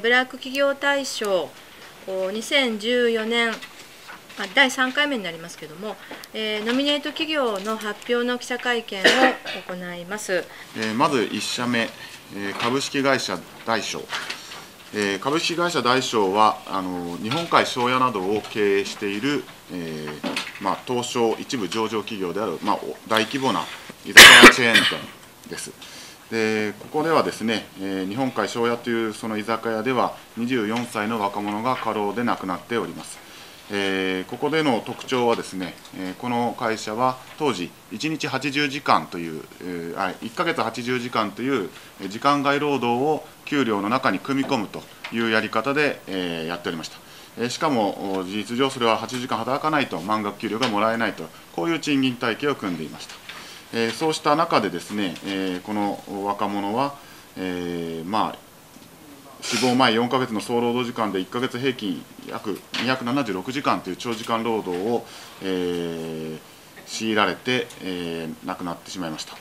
ブラック企業大賞2014年第3回目になりますけれども、ノミネート企業の発表の記者会見を行います。まず1社目、株式会社大賞。株式会社大賞は日本海庄屋などを経営している、東証一部上場企業である、大規模な居酒屋チェーン店です。でここではですね、日本海庄屋というその居酒屋では24歳の若者が過労で亡くなっております。ここでの特徴はですね、この会社は当時1日80時間という、1ヶ月80時間という時間外労働を給料の中に組み込むというやり方で、やっておりました。しかも事実上それは80時間働かないと満額給料がもらえないと、こういう賃金体系を組んでいました。そうした中でですね、この若者は、死亡前4ヶ月の総労働時間で1ヶ月平均約276時間という長時間労働を、強いられて、亡くなってしまいました。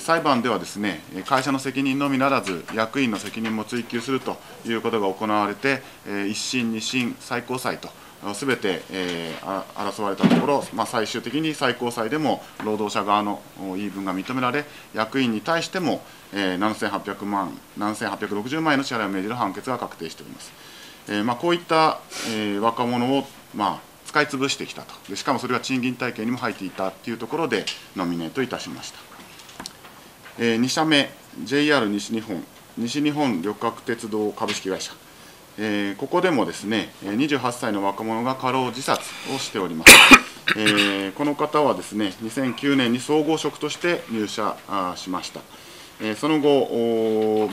裁判ではですね、会社の責任のみならず役員の責任も追及するということが行われて、1審、2審、最高裁とすべて、争われたところ、最終的に最高裁でも労働者側の言い分が認められ、役員に対しても、7860万円の支払いを命じる判決が確定しております。こういった、若者を、使い潰してきたと。でしかもそれが賃金体系にも入っていたというところでノミネートいたしました。2社目、JR 西日本、西日本旅客鉄道株式会社。ここでもですね、28歳の若者が過労自殺をしております。この方はですね、2009年に総合職として入社しました。その後、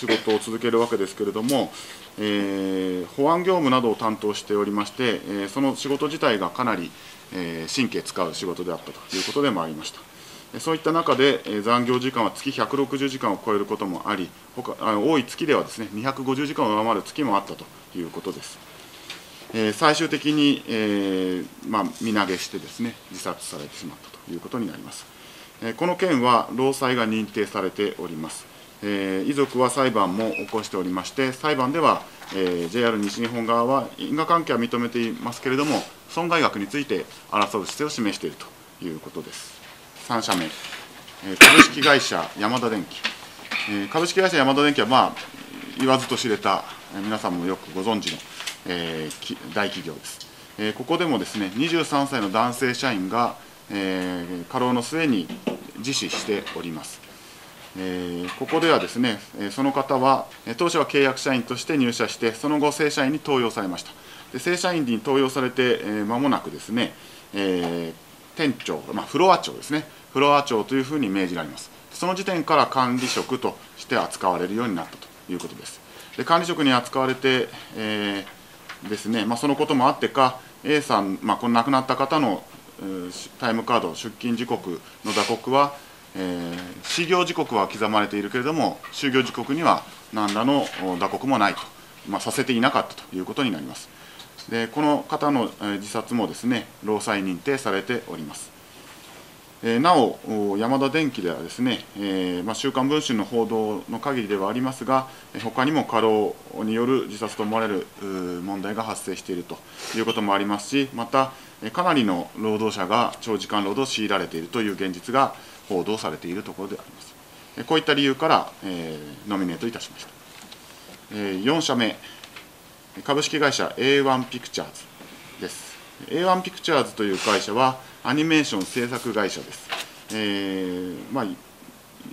仕事を続けるわけですけれども、保安業務などを担当しておりまして、その仕事自体がかなり神経使う仕事であったということでもありました。そういった中で残業時間は月160時間を超えることもあり、多い月ではですね、250時間を上回る月もあったということです。最終的に、身投げしてですね、自殺されてしまったということになります。この件は労災が認定されております。遺族は裁判も起こしておりまして、裁判では、JR 西日本側は因果関係は認めていますけれども、損害額について争う姿勢を示しているということです。3社目、株式会社ヤマダ電機。株式会社ヤマダ電機は、言わずと知れた、皆さんもよくご存知の、大企業です。ここでもですね、23歳の男性社員が、過労の末に自死しております。ここではですね、その方は当初は契約社員として入社して、その後正社員に登用されました。で正社員に登用されて、間もなくですね、店長、フロア長ですね、フロア長というふうに命じられます。その時点から管理職として扱われるようになったということです。で管理職に扱われて、ですね、そのこともあってか、A さん、この亡くなった方のタイムカード、出勤時刻の打刻は、始業時刻は刻まれているけれども、終業時刻には何らの打刻もないと、させていなかったということになります。でこの方の自殺もですね、労災認定されております。なお、ヤマダ電機ではですね、週刊文春の報道の限りではありますが、他にも過労による自殺と思われる問題が発生しているということもありますし、また、かなりの労働者が長時間労働を強いられているという現実が報道されているところであります。こういった理由から、ノミネートいたしました。4社目、株式会社 a1picture です。a1picture という会社はアニメーション制作会社です。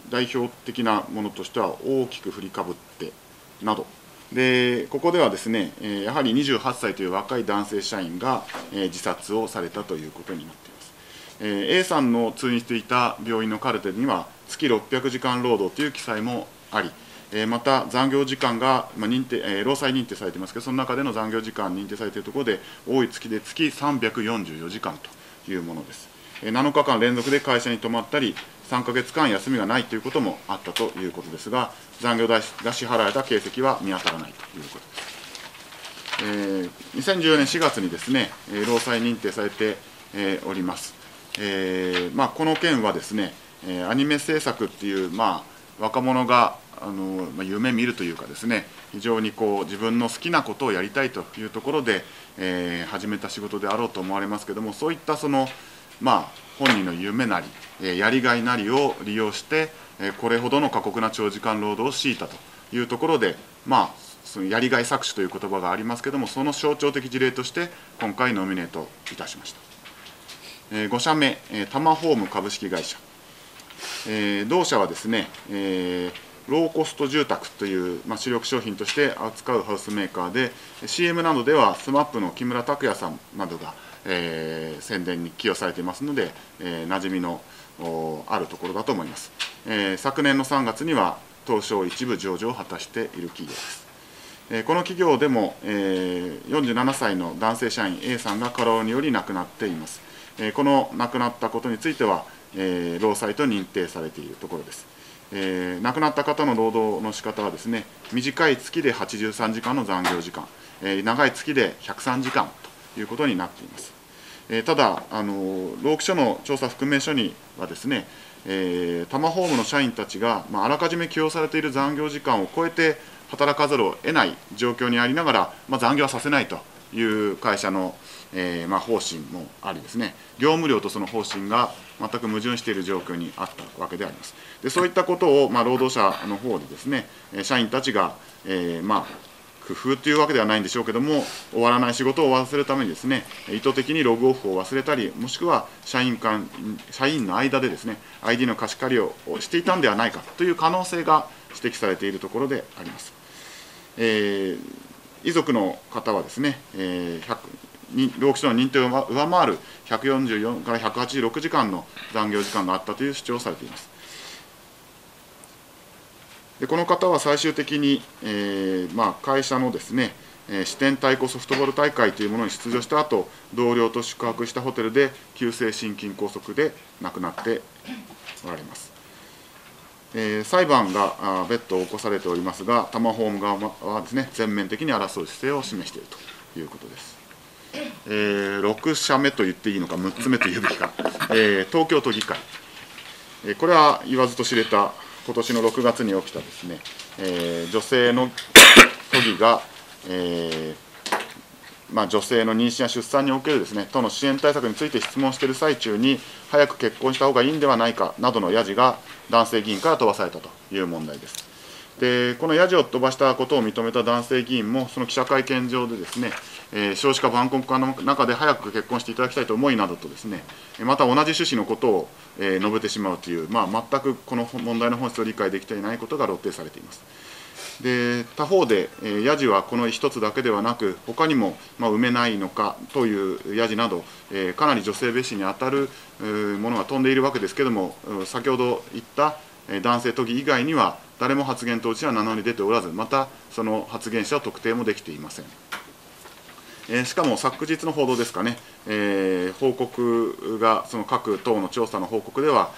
代表的なものとしては大きく振りかぶってなどで、ここではですね、やはり28歳という若い男性社員が自殺をされたということになっています。A さんの通院していた病院のカルテには月600時間労働という記載もあり、また残業時間が労災認定されていますけど、その中での残業時間認定されているところで、多い月で月344時間というものです。7日間連続で会社に泊まったり、3ヶ月間休みがないということもあったということですが、残業代が支払われた形跡は見当たらないということです。2014年4月にですね、労災認定されております。この件はですね、アニメ制作っていう、若者が夢見るというかですね、非常にこう自分の好きなことをやりたいというところで、始めた仕事であろうと思われますけども、そういったその、本人の夢なり、やりがいなりを利用して、これほどの過酷な長時間労働を強いたというところで、そのやりがい搾取という言葉がありますけども、その象徴的事例として今回ノミネートいたしました。5社目、タマホーム株式会社。同社はですね、ローコスト住宅という、主力商品として扱うハウスメーカーで、CM などでは SMAP の木村拓哉さんなどが、宣伝に寄与されていますので、馴染みのあるところだと思います。昨年の3月には東証一部上場を果たしている企業です。この企業でも、47歳の男性社員 A さんが過労により亡くなっています。この亡くなったことについては、労災と認定されているところです。亡くなった方の労働の仕方はですね、短い月で83時間の残業時間、長い月で103時間ということになっています。ただ、労基署の調査含め書にはですね、タマホームの社員たちが、あらかじめ起用されている残業時間を超えて働かざるを得ない状況にありながら、残業はさせないという会社の、方針もありですね、業務量とその方針が全く矛盾している状況にあったわけであります。で、そういったことを、労働者の方でですね、社員たちが、工夫というわけではないんでしょうけども、終わらない仕事を終わらせるためにですね、意図的にログオフを忘れたり、もしくは社員の間でですね、ID の貸し借りをしていたんではないかという可能性が指摘されているところであります。遺族の方はですね、労基署の認定を上回る144から186時間の残業時間があったという主張をされています。で、この方は最終的に、会社のですね、支店対抗ソフトボール大会というものに出場した後、同僚と宿泊したホテルで急性心筋梗塞で亡くなっておられます。裁判が別途起こされておりますが、タマホーム側はですね、全面的に争う姿勢を示しているということです。6社目と言っていいのか、6つ目というべきか、東京都議会、これは言わずと知れた、今年の6月に起きたですね、女性の都議が、女性の妊娠や出産におけるですね、都の支援対策について質問している最中に、早く結婚した方がいいんではないかなどのやじが男性議員から飛ばされたという問題です。で、このやじを飛ばしたことを認めた男性議員も、その記者会見上でですね、少子化晩婚化の中で早く結婚していただきたいと思いなどとですね、また同じ趣旨のことを述べてしまうという、全くこの問題の本質を理解できていないことが露呈されています。で、他方で、やじはこの一つだけではなく、他にも、埋めないのかというやじなど、かなり女性蔑視に当たるものが飛んでいるわけですけれども、先ほど言った男性都議以外には、誰も発言当事者は名乗り出ておらず、またその発言者を特定もできていません。しかも昨日の報道ですかね、報告が、その各党の調査の報告では、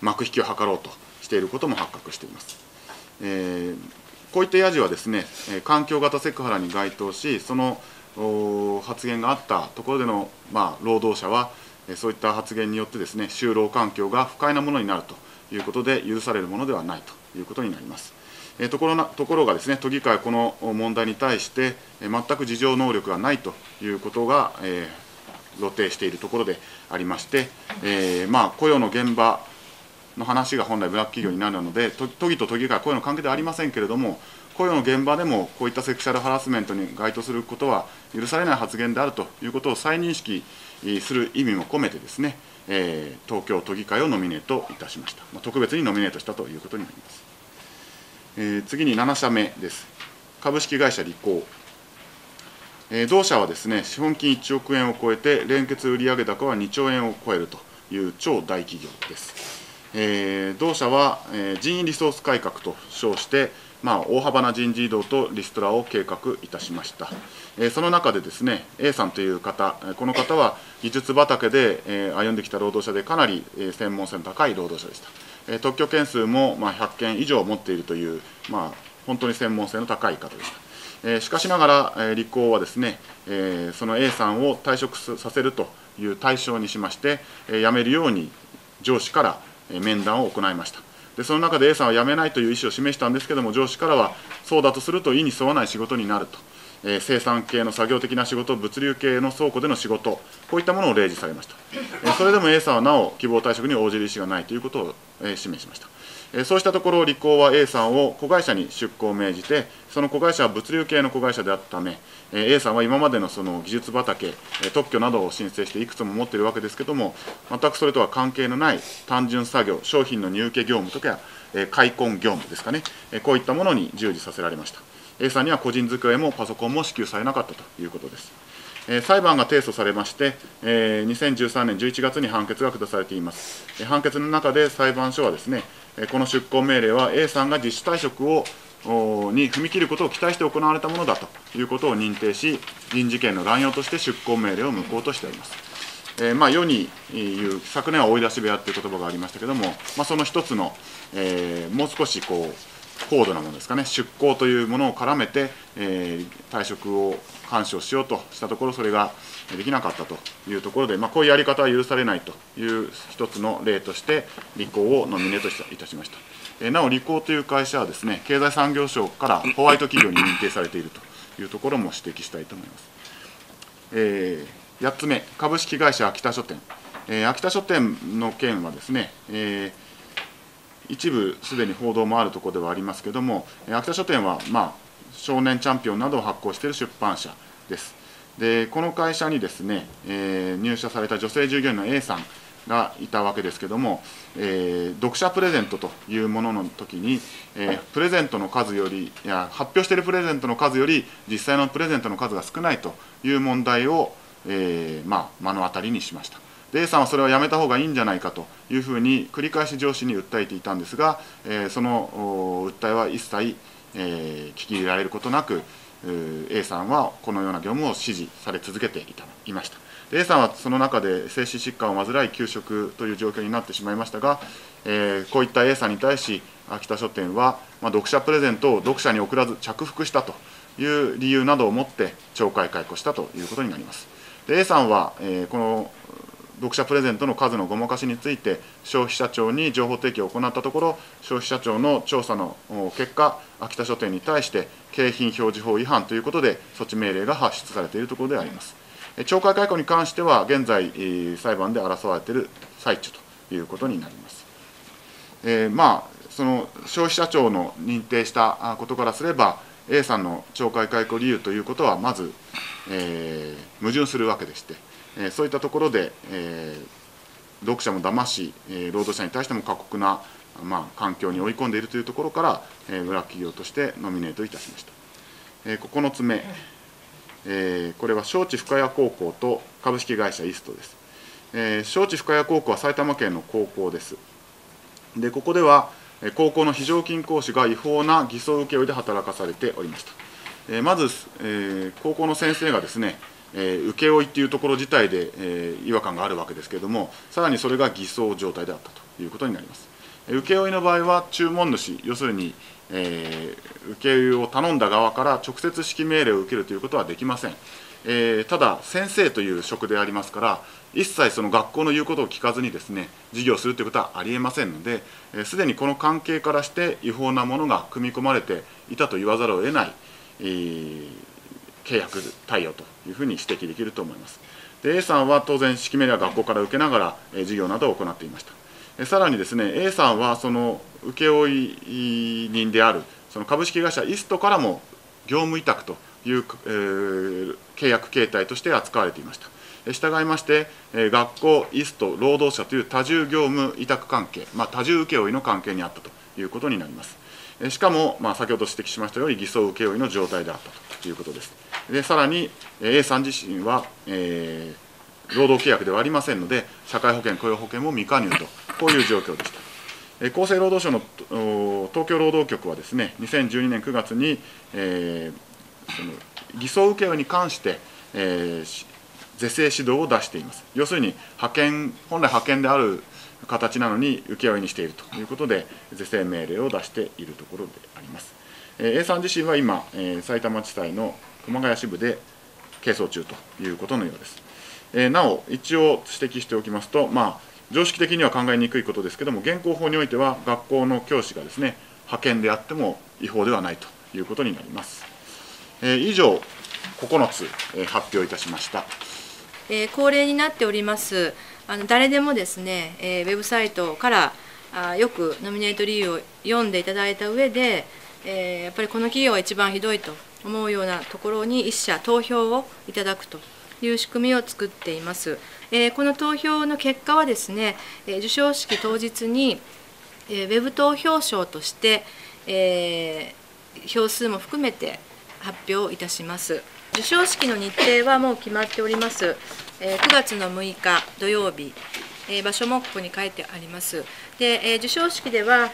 幕引きを図ろうとしていることも発覚しています。こういったやじはですね、環境型セクハラに該当し、その発言があったところでの、労働者は、そういった発言によってですね、就労環境が不快なものになるということで、許されるものではないということになります。ところがですね、都議会はこの問題に対して、全く自浄能力がないということが、露呈しているところでありまして、雇用の現場の話が本来ブラック企業になるので、都議と都議会は雇用の関係ではありませんけれども、雇用の現場でもこういったセクシャルハラスメントに該当することは許されない発言であるということを再認識する意味も込めてですね、東京都議会をノミネートいたしました。特別にノミネートしたということになります。次に7社目です。株式会社リコー。同社はですね、資本金1億円を超えて、連結売上高は2兆円を超えるという超大企業です。同社は、人員リソース改革と称して、大幅な人事異動とリストラを計画いたしました。その中でですね、A さんという方、この方は技術畑で、歩んできた労働者で、かなり、専門性の高い労働者でした。特許件数も、100件以上持っているという、本当に専門性の高い方でした。しかしながら、リコーはですね、その A さんを退職させるという対象にしまして、辞めるように上司から面談を行いました。でその中で A さんは辞めないという意思を示したんですけども、上司からはそうだとすると意に沿わない仕事になると、生産系の作業的な仕事、物流系の倉庫での仕事、こういったものを例示されました。それでも A さんはなお希望退職に応じる意思がないということを示しました。そうしたところ、リコーは A さんを子会社に出向を命じて、その子会社は物流系の子会社であったため、A さんは今までのその技術畑、特許などを申請していくつも持っているわけですけれども、全くそれとは関係のない単純作業、商品の入荷業務とか、開墾業務ですかね、こういったものに従事させられました。A さんには個人机もパソコンも支給されなかったということです。裁判が提訴されまして、2013年11月に判決が下されています。判決の中で裁判所はですね、この出向命令は A さんが自主退職に踏み切ることを期待して行われたものだということを認定し、人事権の乱用として出向命令を無効としております。世に言う、昨年は追い出し部屋という言葉がありましたけれども、その一つの、もう少しこう、高度なものですかね、出向というものを絡めて、退職を勧奨しようとしたところ、それができなかったというところで、こういうやり方は許されないという一つの例として、リコーをノミネートいたしました。なお、リコーという会社はですね、経済産業省からホワイト企業に認定されているというところも指摘したいと思います。8つ目、株式会社秋田書店。秋田書店の件はですね、一部すでに報道もあるところではありますけれども、秋田書店は、少年チャンピオンなどを発行している出版社です。で、この会社にですね、入社された女性従業員の A さんがいたわけですけれども、読者プレゼントというものの時に、プレゼントの数より、発表しているプレゼントの数より、実際のプレゼントの数が少ないという問題を、目の当たりにしました。A さんはそれはやめたほうがいいんじゃないかというふうに繰り返し上司に訴えていたんですが、その訴えは一切聞き入れられることなく、A さんはこのような業務を指示され続けていました。A さんはその中で精神疾患を患い休職という状況になってしまいましたが、こういった A さんに対し秋田書店は、読者プレゼントを読者に送らず着服したという理由などをもって懲戒解雇したということになります。で A さんは、この読者プレゼントの数のごまかしについて消費者庁に情報提供を行ったところ、消費者庁の調査の結果、秋田書店に対して景品表示法違反ということで措置命令が発出されているところであります。懲戒解雇に関しては現在裁判で争われている最中ということになります。その消費者庁の認定したことからすれば A さんの懲戒解雇理由ということはまず、矛盾するわけでして、そういったところで、読者も騙し、労働者に対しても過酷な、環境に追い込んでいるというところから、ブラック企業としてノミネートいたしました。9つ目、これは招致深谷高校と株式会社イーストです。招致深谷高校は埼玉県の高校です。で、ここでは高校の非常勤講師が違法な偽装請負で働かされておりました。まず、高校の先生がですね、請負というところ自体で、違和感があるわけですけれども、さらにそれが偽装状態であったということになります。請負の場合は、注文主、要するに、請負を頼んだ側から直接指揮命令を受けるということはできません。ただ、先生という職でありますから、一切その学校の言うことを聞かずにですね、授業するということはありえませんので、すでにこの関係からして違法なものが組み込まれていたと言わざるを得ない、契約対応というふうに指摘できると思います。で、A さんは当然、指揮命令は学校から受けながら授業などを行っていました。さらにですね、A さんはその請負人であるその株式会社イストからも業務委託という、契約形態として扱われていました。従いまして、学校、イスト、労働者という多重業務委託関係、多重請負の関係にあったということになります。しかも、先ほど指摘しましたように偽装請負の状態であったということです。で、さらに A さん自身は、労働契約ではありませんので、社会保険、雇用保険も未加入と、こういう状況でした。厚生労働省の東京労働局はですね、2012年9月に、その偽装請負に関して、是正指導を出しています。要するに派遣、本来派遣である形なのに請負にしているということで、是正命令を出しているところであります。A さん自身は今、埼玉地裁の熊谷支部で係争中ということのようです。なお、一応指摘しておきますと、常識的には考えにくいことですけども、現行法においては学校の教師がですね、派遣であっても違法ではないということになります。以上、9つ発表いたしました。恒例になっております、誰でもですね、ウェブサイトからよくノミネート理由を読んでいただいた上で、やっぱりこの企業は一番ひどいと思うようなところに1社投票をいただくという仕組みを作っています。この投票の結果はですね、授賞式当日にウェブ投票賞として、票数も含めて発表いたします。授賞式の日程はもう決まっております。9月の6日土曜日、場所もここに書いてあります。で、授賞式では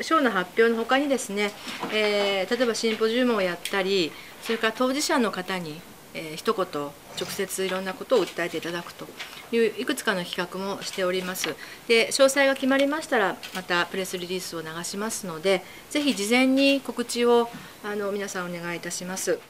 賞の発表のほかにですね、例えばシンポジウムをやったり、それから当事者の方に一言直接いろんなことを訴えていただくといういくつかの企画もしております。で、詳細が決まりましたらまたプレスリリースを流しますので、ぜひ事前に告知を皆さんお願いいたします。